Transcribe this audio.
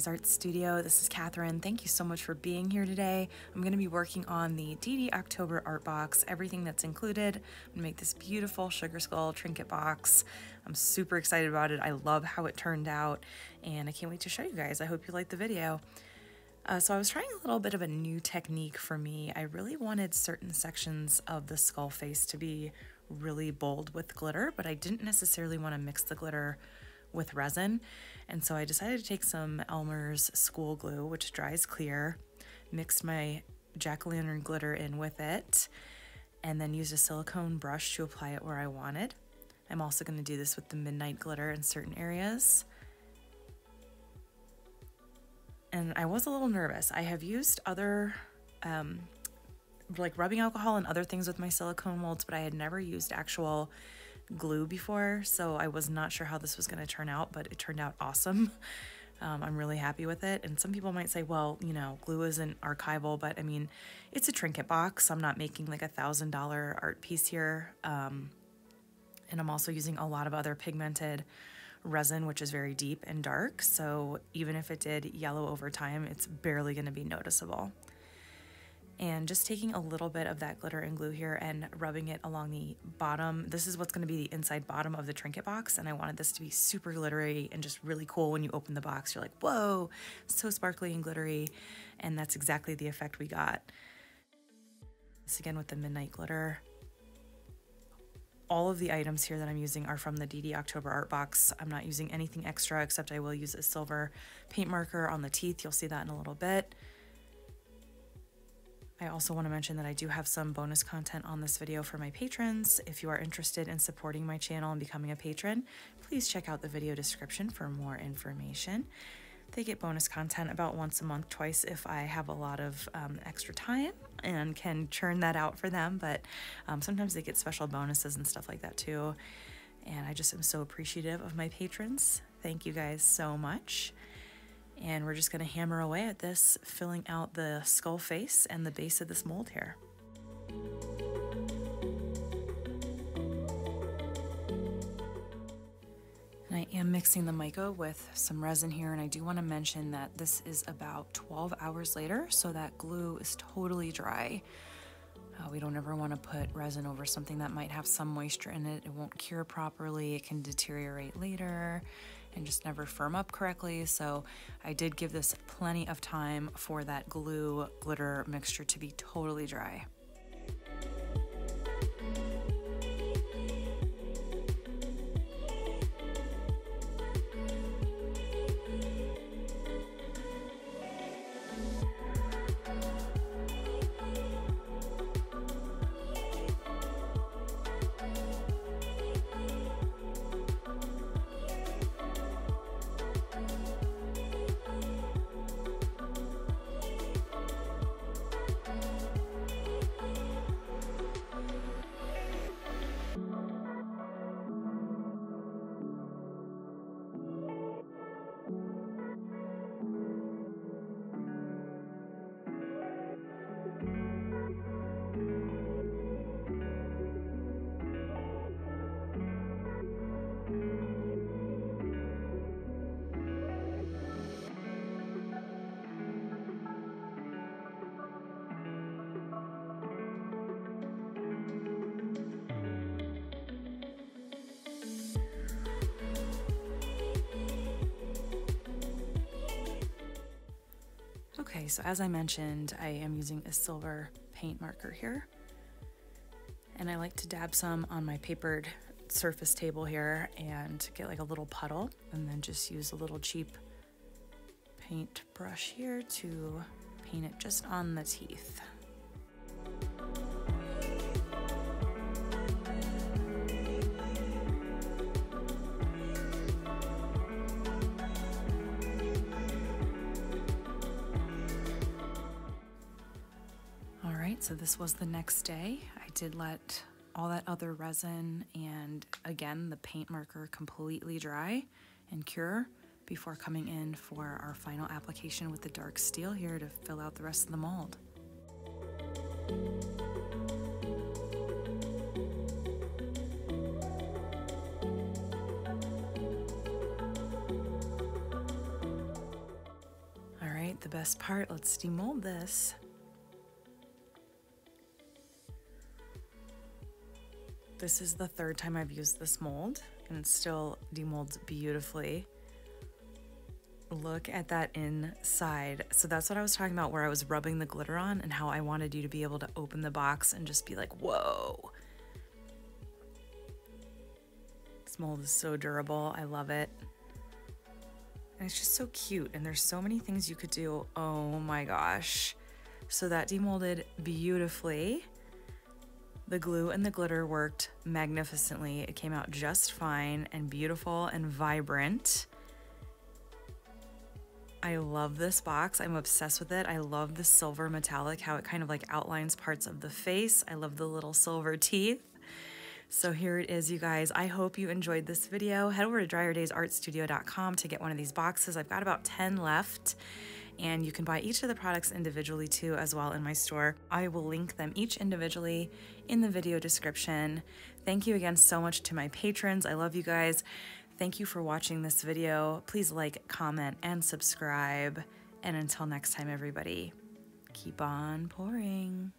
Days Art Studio. This is Catherine. Thank you so much for being here today. I'm going to be working on the DD October art box, everything that's included. I'm going to make this beautiful sugar skull trinket box. I'm super excited about it. I love how it turned out, and I can't wait to show you guys. I hope you like the video. So I was trying a little bit of a new technique for me. I really wanted certain sections of the skull face to be really bold with glitter, but I didn't necessarily want to mix the glitter with resin. And so I decided to take some Elmer's school glue, which dries clear, mixed my jack-o'-lantern glitter in with it, and then used a silicone brush to apply it where I wanted. I'm also going to do this with the midnight glitter in certain areas. And I was a little nervous. I have used other like rubbing alcohol and other things with my silicone molds, but I had never used actual glue before, so I was not sure how this was going to turn out, but it turned out awesome. I'm really happy with it. And some people might say, well, you know, glue isn't archival, but I mean, it's a trinket box. I'm not making like $1,000 art piece here. And I'm also using a lot of other pigmented resin, which is very deep and dark, so even if it did yellow over time, it's barely going to be noticeable. And just taking a little bit of that glitter and glue here and rubbing it along the bottom. This is what's going to be the inside bottom of the trinket box, and I wanted this to be super glittery and just really cool. When you open the box, you're like, whoa, so sparkly and glittery, and that's exactly the effect we got. This again with the midnight glitter. All of the items here that I'm using are from the DD October art box. I'm not using anything extra, except I will use a silver paint marker on the teeth. You'll see that in a little bit. I also want to mention that I do have some bonus content on this video for my patrons. If you are interested in supporting my channel and becoming a patron, please check out the video description for more information. They get bonus content about once a month, twice if I have a lot of extra time and can churn that out for them, but sometimes they get special bonuses and stuff like that too. And I just am so appreciative of my patrons. Thank you guys so much. And we're just gonna hammer away at this, filling out the skull face and the base of this mold here. I am mixing the mica with some resin here, and I do want to mention that this is about 12 hours later, so that glue is totally dry. We don't ever want to put resin over something that might have some moisture in it. It won't cure properly, it can deteriorate later, and just never firm up correctly. So I did give this plenty of time for that glue glitter mixture to be totally dry. Okay, so as I mentioned, I am using a silver paint marker here, and I like to dab some on my papered surface table here and get like a little puddle, and then just use a little cheap paint brush here to paint it just on the teeth. So this was the next day. I did let all that other resin and again the paint marker completely dry and cure before coming in for our final application with the dark steel here to fill out the rest of the mold. right, the best part. Let's demold this. This is the third time I've used this mold, and it still demolds beautifully. Look at that inside. So that's what I was talking about, where I was rubbing the glitter on and how I wanted you to be able to open the box and just be like, whoa. This mold is so durable. I love it. And it's just so cute. And there's so many things you could do. Oh my gosh. So that demolded beautifully. The glue and the glitter worked magnificently. It came out just fine and beautiful and vibrant. I love this box. I'm obsessed with it. I love the silver metallic, how it kind of like outlines parts of the face. I love the little silver teeth. So here it is, you guys. I hope you enjoyed this video. Head over to dryerdaysartstudio.com to get one of these boxes. I've got about 10 left, and you can buy each of the products individually too, as well, in my store. I will link them each individually in the video description. Thank you again so much to my patrons. I love you guys. Thank you for watching this video. Please like, comment, and subscribe. And until next time, everybody, keep on pouring.